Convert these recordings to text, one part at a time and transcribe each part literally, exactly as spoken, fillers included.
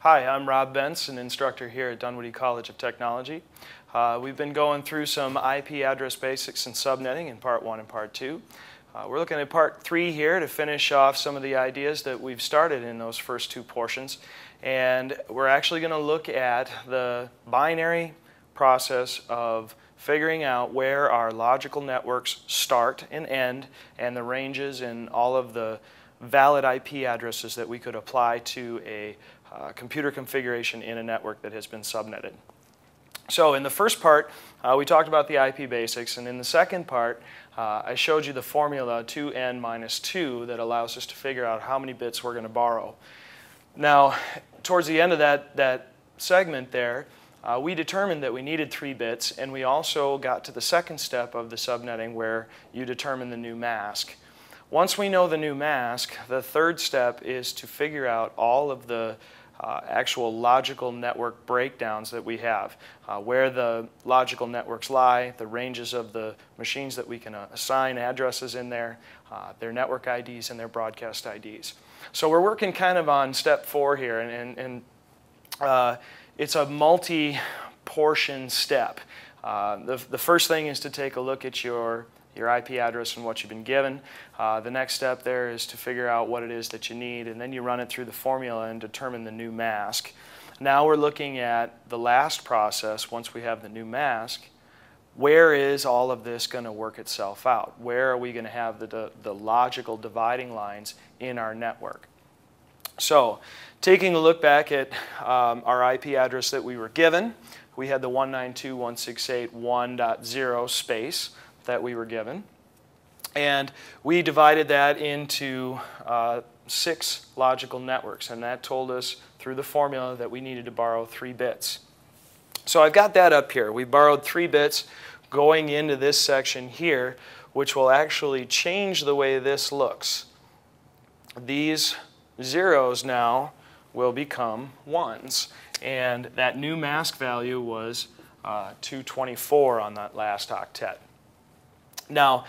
Hi, I'm Rob Bentz, an instructor here at Dunwoody College of Technology. Uh, we've been going through some I P address basics and subnetting in part one and part two. Uh, we're looking at part three here to finish off some of the ideas that we've started in those first two portions. And we're actually going to look at the binary process of figuring out where our logical networks start and end and the ranges and all of the valid I P addresses that we could apply to a uh, computer configuration in a network that has been subnetted. So in the first part, uh, we talked about the I P basics, and in the second part, uh, I showed you the formula two n minus two that allows us to figure out how many bits we're going to borrow. Now, towards the end of that, that segment there, uh, we determined that we needed three bits, and we also got to the second step of the subnetting where you determine the new mask. Once we know the new mask, the third step is to figure out all of the uh, actual logical network breakdowns that we have, uh, where the logical networks lie, the ranges of the machines that we can uh, assign addresses in there, uh, their network I Ds and their broadcast I Ds. So we're working kind of on step four here, and, and, and uh, it's a multi-portion step. Uh, the, the first thing is to take a look at your your I P address and what you've been given. Uh, the next step there is to figure out what it is that you need, and then you run it through the formula and determine the new mask. Now we're looking at the last process, once we have the new mask, where is all of this going to work itself out? Where are we going to have the, the logical dividing lines in our network? So, taking a look back at um, our I P address that we were given, we had the one ninety-two dot one sixty-eight dot one dot zero space that we were given, and we divided that into uh, six logical networks, and that told us through the formula that we needed to borrow three bits. So I've got that up here. We borrowed three bits going into this section here, which will actually change the way this looks. These zeros now will become ones, and that new mask value was uh, two twenty-four on that last octet. Now,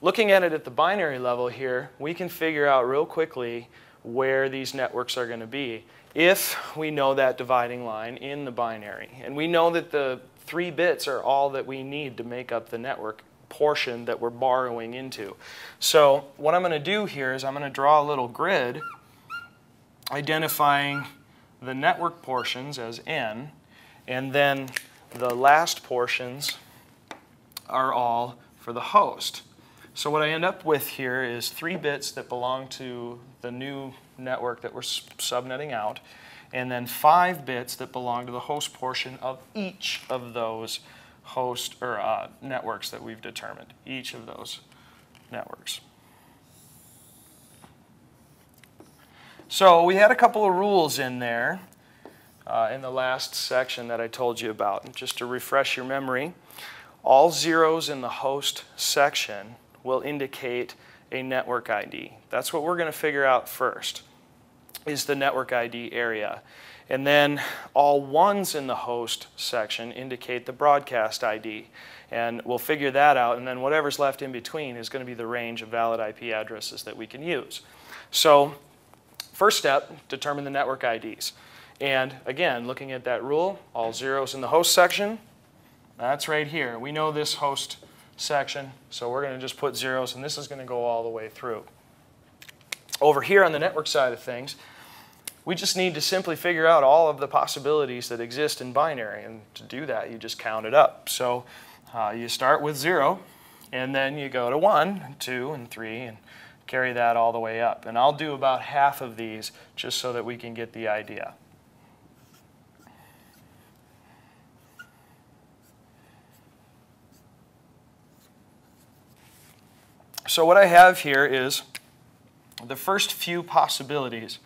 looking at it at the binary level here, we can figure out real quickly where these networks are going to be if we know that dividing line in the binary. And we know that the three bits are all that we need to make up the network portion that we're borrowing into. So what I'm going to do here is I'm going to draw a little grid identifying the network portions as n, and then the last portions are all for the host. So what I end up with here is three bits that belong to the new network that we're subnetting out, and then five bits that belong to the host portion of each of those host or uh, networks that we've determined. Each of those networks. So we had a couple of rules in there uh, in the last section that I told you about. And just to refresh your memory, all zeros in the host section will indicate a network I D. That's what we're going to figure out first, is the network I D area. And then all ones in the host section indicate the broadcast I D. And we'll figure that out, and then whatever's left in between is going to be the range of valid I P addresses that we can use. So first step, determine the network I Ds. And again, looking at that rule, all zeros in the host section, that's right here. We know this host section, so we're going to just put zeros, and this is going to go all the way through. Over here on the network side of things, we just need to simply figure out all of the possibilities that exist in binary, and to do that, you just count it up. So uh, you start with zero, and then you go to one, two, and three, and carry that all the way up. And I'll do about half of these just so that we can get the idea. So what I have here is the first few possibilities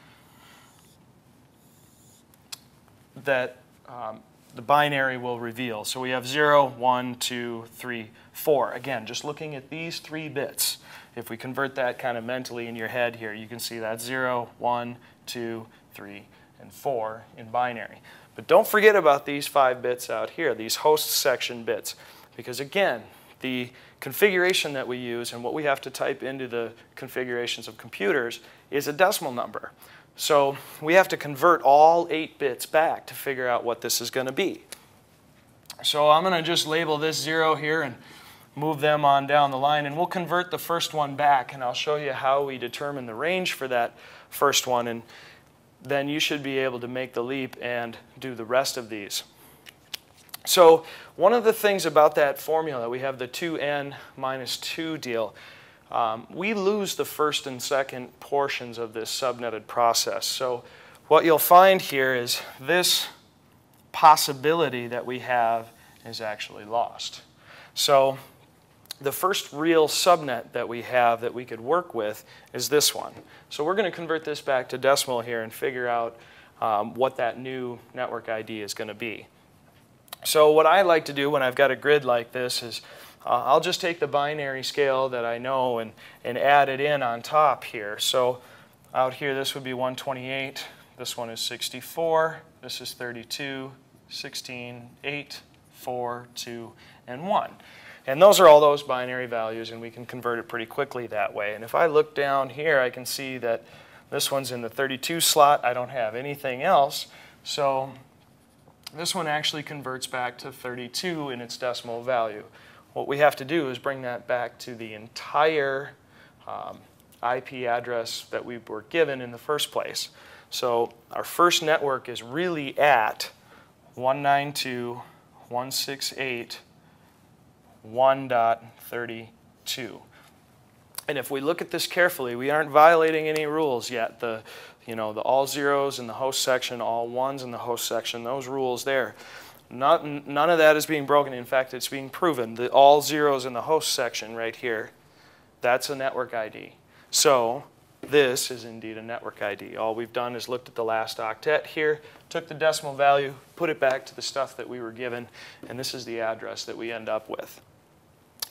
that um, the binary will reveal. So we have zero, one, two, three, four. Again, just looking at these three bits, if we convert that kind of mentally in your head here, you can see that zero, one, two, three, and four in binary. But don't forget about these five bits out here, these host section bits, because again, the configuration that we use and what we have to type into the configurations of computers is a decimal number. So we have to convert all eight bits back to figure out what this is going to be. So I'm going to just label this zero here and move them on down the line, and we'll convert the first one back, and I'll show you how we determine the range for that first one, and then you should be able to make the leap and do the rest of these. So one of the things about that formula, we have the two n minus two deal. Um, we lose the first and second portions of this subnetted process. So what you'll find here is this possibility that we have is actually lost. So the first real subnet that we have that we could work with is this one. So we're going to convert this back to decimal here and figure out um, what that new network I D is going to be. So what I like to do when I've got a grid like this is uh, I'll just take the binary scale that I know and, and add it in on top here. So out here this would be one twenty-eight, this one is sixty-four, this is thirty-two, sixteen, eight, four, two, and one. And those are all those binary values, and we can convert it pretty quickly that way. And if I look down here, I can see that this one's in the thirty-two slot. I don't have anything else. So this one actually converts back to thirty-two in its decimal value. What we have to do is bring that back to the entire um, I P address that we were given in the first place. So our first network is really at one ninety-two dot one sixty-eight dot one dot thirty-two. And if we look at this carefully, we aren't violating any rules yet. The, you know, the all zeros in the host section, all ones in the host section, those rules there. Not, none of that is being broken. In fact, it's being proven. The all zeros in the host section right here, that's a network I D. So this is indeed a network I D. All we've done is looked at the last octet here, took the decimal value, put it back to the stuff that we were given, and this is the address that we end up with.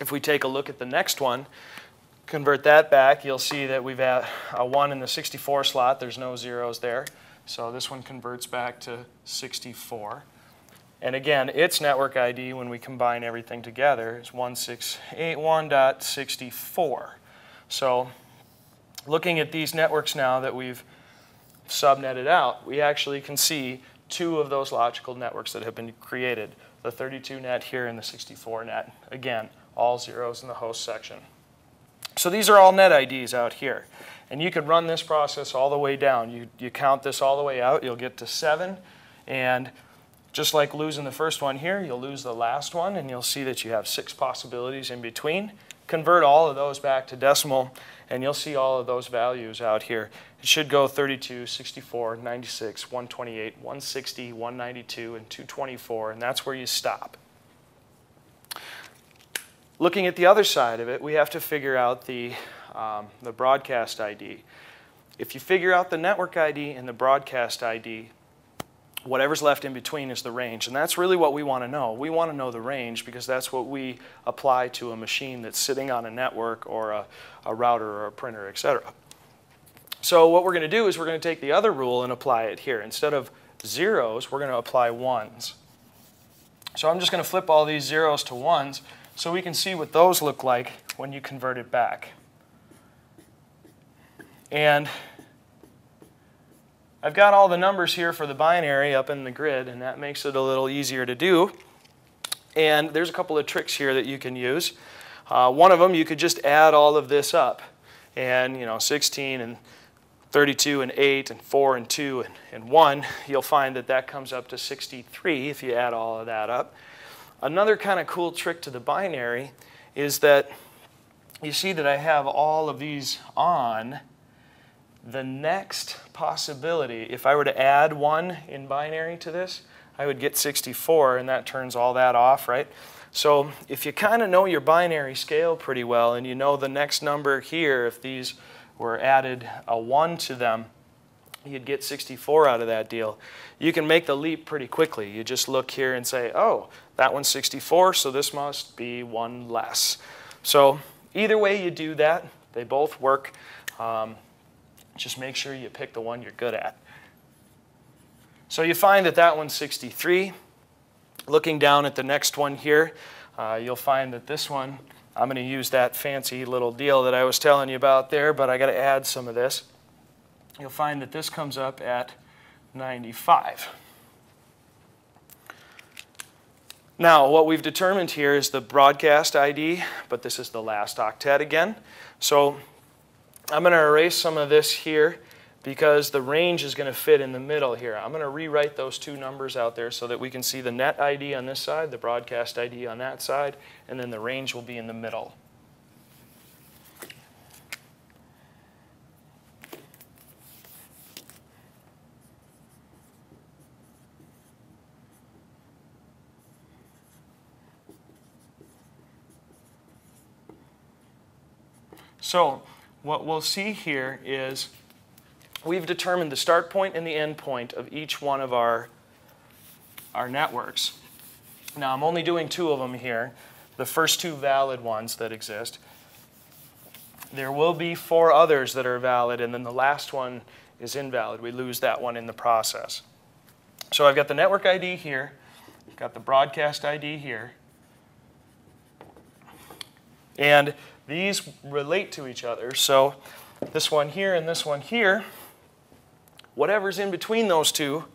If we take a look at the next one, convert that back, you'll see that we've got a one in the sixty-four slot. There's no zeros there. So this one converts back to sixty-four. And again, its network I D, when we combine everything together, is one six eight one dot sixty-four. So looking at these networks now that we've subnetted out, we actually can see two of those logical networks that have been created, the thirty-two net here and the sixty-four net. Again, all zeros in the host section. So these are all net I Ds out here. And you could run this process all the way down. You, you count this all the way out, you'll get to seven. And just like losing the first one here, you'll lose the last one, and you'll see that you have six possibilities in between. Convert all of those back to decimal, and you'll see all of those values out here. It should go thirty-two, sixty-four, ninety-six, one twenty-eight, one sixty, one ninety-two, and two twenty-four, and that's where you stop. Looking at the other side of it, we have to figure out the, um, the broadcast I D. If you figure out the network I D and the broadcast I D, whatever's left in between is the range. And that's really what we want to know. We want to know the range because that's what we apply to a machine that's sitting on a network or a, a router or a printer, et cetera. So what we're going to do is we're going to take the other rule and apply it here. Instead of zeros, we're going to apply ones. So I'm just going to flip all these zeros to ones, so we can see what those look like when you convert it back. And I've got all the numbers here for the binary up in the grid, and that makes it a little easier to do. And there's a couple of tricks here that you can use. Uh, one of them, you could just add all of this up. And, you know, sixteen and thirty-two and eight and four and two and, and one, you'll find that that comes up to sixty-three if you add all of that up. Another kind of cool trick to the binary is that you see that I have all of these on. The next possibility, if I were to add one in binary to this, I would get sixty-four, and that turns all that off, right? So if you kind of know your binary scale pretty well, and you know the next number here, if these were added a one to them, you'd get sixty-four out of that deal. You can make the leap pretty quickly. You just look here and say, oh, that one's sixty-four, so this must be one less. So either way you do that, they both work. Um, just make sure you pick the one you're good at. So you find that that one's sixty-three. Looking down at the next one here, uh, you'll find that this one, I'm going to use that fancy little deal that I was telling you about there, but I got to add some of this. you'll find that this comes up at ninety-five. Now, what we've determined here is the broadcast I D, but this is the last octet again. So I'm going to erase some of this here because the range is going to fit in the middle here. I'm going to rewrite those two numbers out there so that we can see the net I D on this side, the broadcast I D on that side, and then the range will be in the middle. So what we'll see here is we've determined the start point and the end point of each one of our, our networks. Now, I'm only doing two of them here, the first two valid ones that exist. There will be four others that are valid, and then the last one is invalid. We lose that one in the process. So I've got the network I D here. I've got the broadcast I D here. And these relate to each other, so this one here and this one here, whatever's in between those two,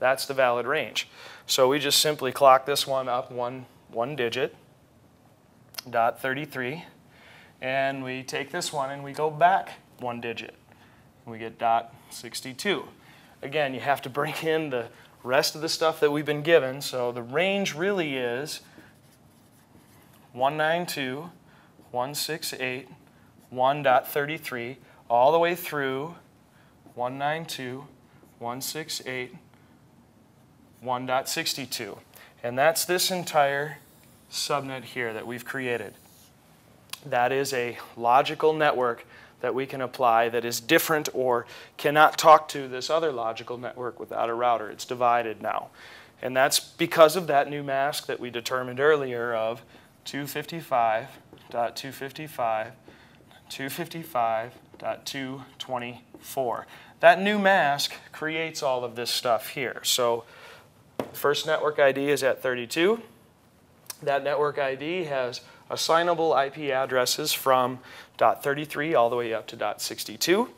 that's the valid range. So we just simply clock this one up one, one digit, dot thirty-three, and we take this one and we go back one digit. We get dot sixty-two. Again, you have to bring in the rest of the stuff that we've been given, so the range really is one ninety-two. one sixty-eight, one point thirty-three, all the way through one ninety-two, one sixty-eight, one point sixty-two. And that's this entire subnet here that we've created. That is a logical network that we can apply that is different or cannot talk to this other logical network without a router. It's divided now. And that's because of that new mask that we determined earlier of two fifty-five dot two fifty-five, two fifty-five dot two twenty-four. That new mask creates all of this stuff here. So first network I D is at thirty-two. That network I D has assignable I P addresses from dot thirty-three all the way up to dot sixty-two.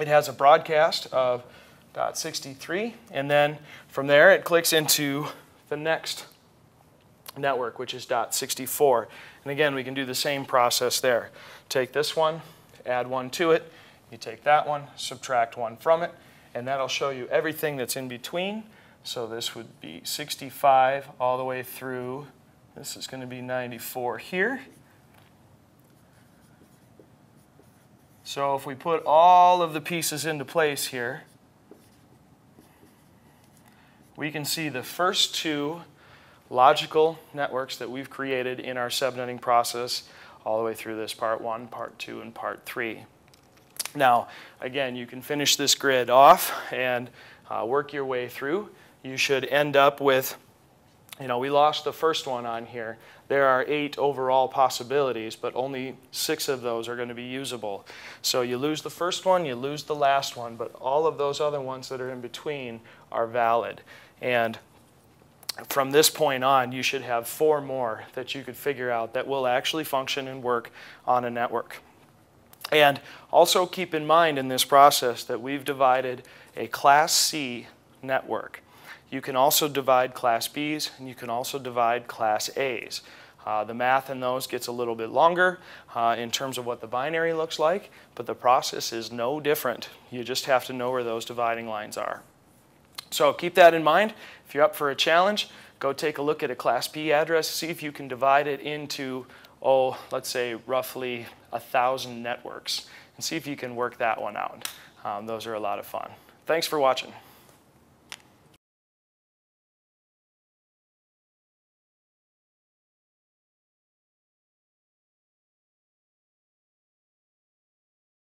It has a broadcast of dot sixty-three, and then from there it clicks into the next network, which is dot sixty-four. And again, we can do the same process there. Take this one, add one to it, you take that one, subtract one from it, and that'll show you everything that's in between. So this would be sixty-five all the way through, this is going to be ninety-four here. So if we put all of the pieces into place here, we can see the first two logical networks that we've created in our subnetting process all the way through this part one, part two, and part three. Now, again, you can finish this grid off and uh, work your way through. You should end up with, you know, we lost the first one on here. There are eight overall possibilities, but only six of those are going to be usable. So you lose the first one, you lose the last one, but all of those other ones that are in between are valid. And from this point on, you should have four more that you could figure out that will actually function and work on a network. And also keep in mind in this process that we've divided a Class C network. You can also divide Class B's, and you can also divide Class A's. Uh, the math in those gets a little bit longer uh, in terms of what the binary looks like, but the process is no different. You just have to know where those dividing lines are. So keep that in mind. If you're up for a challenge, go take a look at a Class B address, see if you can divide it into, oh, let's say roughly one thousand networks, and see if you can work that one out. Um, those are a lot of fun. Thanks for watching.